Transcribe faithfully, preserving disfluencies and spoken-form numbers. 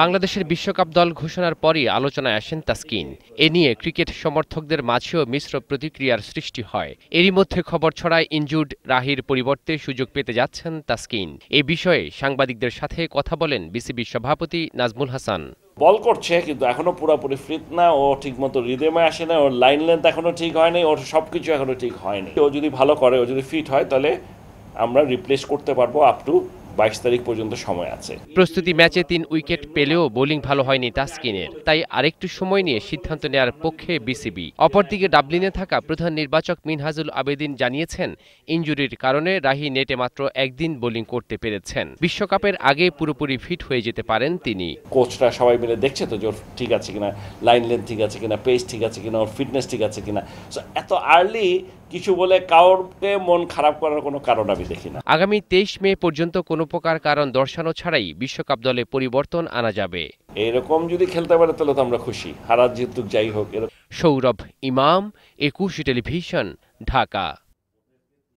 বাংলাদেশের বিশ্বকাপ দল ঘোষণার পরই আলোচনায় আসেন তাসকিন। এ নিয়ে ক্রিকেট সমর্থকদের মাঝেও মিশ্র প্রতিক্রিয়ার সৃষ্টি হয়। এরই মধ্যে খবর ছড়ায় ইনজুর্ড রাহির পরিবর্তে সুযোগ পেতে যাচ্ছেন তাসকিন। এ বিষয়ে সাংবাদিকদের সাথে কথা বলেন বিসিবি সভাপতি নাজমুল হাসান। বল করছে কিন্তু এখনো পুরোপুরি ফিট না, ও ঠিকমতো রিদমে আসে না, ওর লাইন লেন্থ এখনো ঠিক হয়নি, ওর সবকিছু এখনো ঠিক হয়নি। ও যদি ভালো করে, ও যদি ফিট হয় তাহলে আমরা রিপ্লেস করতে পারবো। আপ টু বাইশ তারিখ পর্যন্ত সময় আছে। প্রস্তুতি ম্যাচে তিন উইকেট পেলেও বোলিং ভালো হয়নি তাসকিনের, তাই আরেকটু সময় নিয়ে সিদ্ধান্ত নেয়ার পক্ষে বিসিবি। অপরদিকে ডাবলিনে থাকা প্রধান নির্বাচক মিনহাজুল আবেদিন জানিয়েছেন, ইনজুরির কারণে রাহি নেটে মাত্র একদিন বোলিং করতে পেরেছেন, বিশ্বকাপের আগে পুরোপুরি ফিট হয়ে যেতে পারেন তিনি। কোচরা সবাই মিলে দেখছে তো জোর ঠিক আছে কিনা, লাইন লেন্থ ঠিক আছে কিনা, পেস ঠিক আছে কিনা, ওর ফিটনেস ঠিক আছে কিনা। সো এত আর্লি কিছু বলে কাউকে মন খারাপ করার কোনো কারণ আমি দেখি না। আগামী তেইশ মে পর্যন্ত কোনো প্রকার কারণ দর্শানো ছাড়াই বিশ্বকাপ দলে পরিবর্তন আনা যাবে। এরকম যদি খেলতে পারে তাহলে তো আমরা খুশি, হারা জিতুক যাই হোক। সৌরভ ইমাম, একুশে টেলিভিশন, ঢাকা।